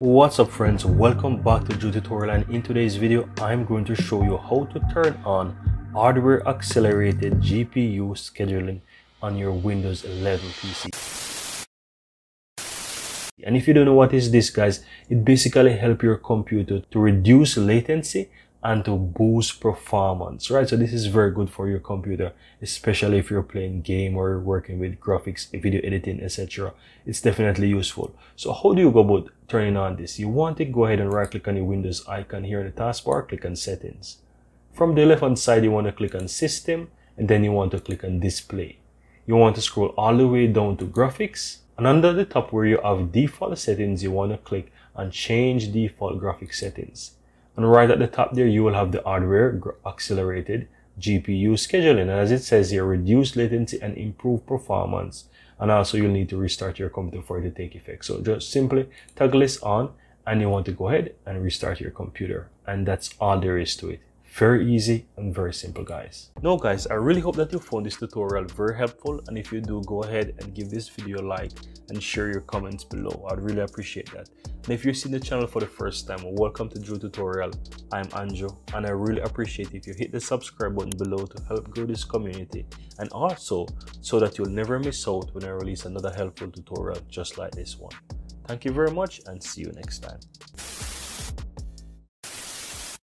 What's up friends, welcome back to Drew Tutorial, and in today's video I'm going to show you how to turn on hardware accelerated GPU scheduling on your Windows 11 PC. And if you don't know what is this guys, it basically helps your computer to reduce latency and to boost performance, right? So this is very good for your computer, especially if you're playing game or you're working with graphics, video editing, etc. It's definitely useful. So how do you go about turning on this? You want to go ahead and right click on your Windows icon here in the taskbar, click on settings. From the left hand side you want to click on system, and then you want to click on display. You want to scroll all the way down to graphics, and under the top where you have default settings you want to click on change default graphic settings. And right at the top there, you will have the hardware accelerated GPU scheduling. And as it says here, reduce latency and improve performance. And also you'll need to restart your computer for it to take effect. So just simply toggle this on and you want to go ahead and restart your computer. And that's all there is to it. Very easy and very simple guys. Now guys, I really hope that you found this tutorial very helpful, and if you do, go ahead and give this video a like and share your comments below. I'd really appreciate that. And if you're seeing the channel for the first time, welcome to Drew Tutorial. I'm Anjo, and I really appreciate if you hit the subscribe button below to help grow this community, and also so that you'll never miss out when I release another helpful tutorial just like this one. Thank you very much and see you next time.